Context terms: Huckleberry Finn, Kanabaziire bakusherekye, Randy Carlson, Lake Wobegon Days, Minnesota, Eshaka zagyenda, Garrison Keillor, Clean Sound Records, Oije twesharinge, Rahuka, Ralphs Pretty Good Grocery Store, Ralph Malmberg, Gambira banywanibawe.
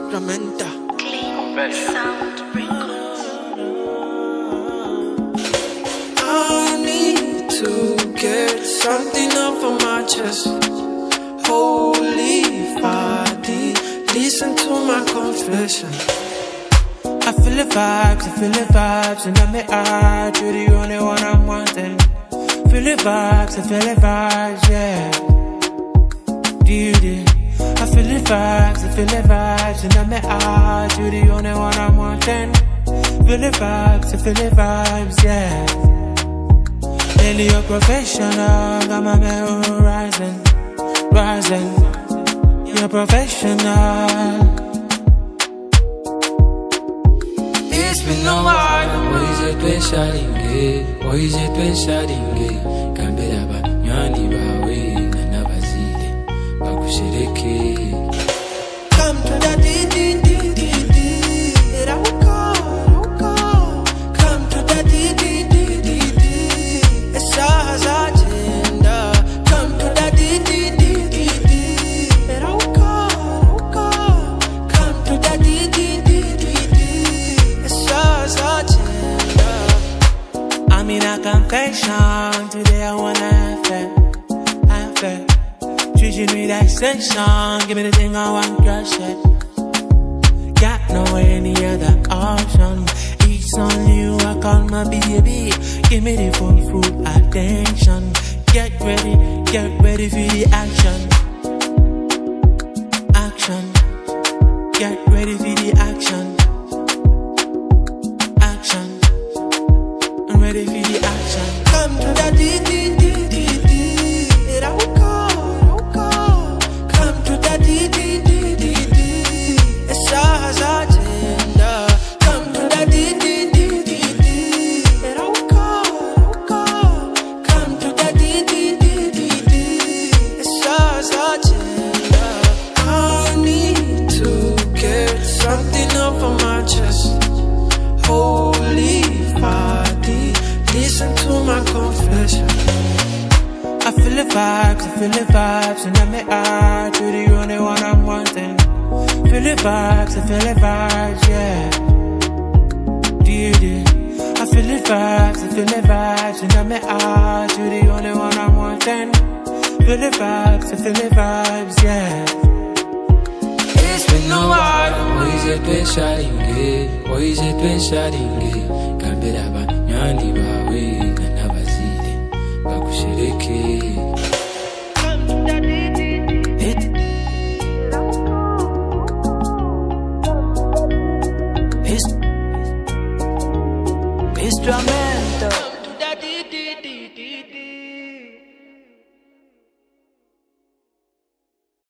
Experimenta. Clean sound records. I need to get something off of my chest. Holy body, listen to my confession. I feel the vibes, I feel the vibes, and I'm the eye, you're the only one I'm wanting. Feel the vibes, I feel the vibes, yeah. Duty. I feel the vibes, I feel the vibes, and I'm the eye, you're the only one I'm wanting. Feel the vibes, I feel the vibes, yeah. Daily you're professional, got my memory rising, rising. You're professional. It's been a while. Oije twesharinge, oije twesharinge, Gambira banywanibawe, Kanabaziire bakusherekye. Come to the D rauka, come to the D esaha zagenda, come to the D rauka, come to the D. I'm in a confession, today I wanna have it, treating me that extension, give me the thing I want, crush it. Got no any other option, it's on you, I call my baby, give me the full attention. Get ready for the action, action, get ready for the action. I'm ready for the action. Come to the D rauka, come to the D esaha zagenda, come to the D rauka, come to the D esaha zagenda. I need to get something off of my chest. Holy fire, listen to my confession. I feel the vibes, I feel the vibes, and I'm the eye, you're the only one I'm wanting. Feel the vibes, I feel the vibes, yeah. Duty. I feel the vibes, I feel the vibes, and I'm the eye, you're the only one I'm wanting. Feel the vibes, I feel the vibes, yeah. It's been a while. Oije twesharinge, oije twesharinge, Gambira banywanibawe. Kanabaziire bakusherekye. It's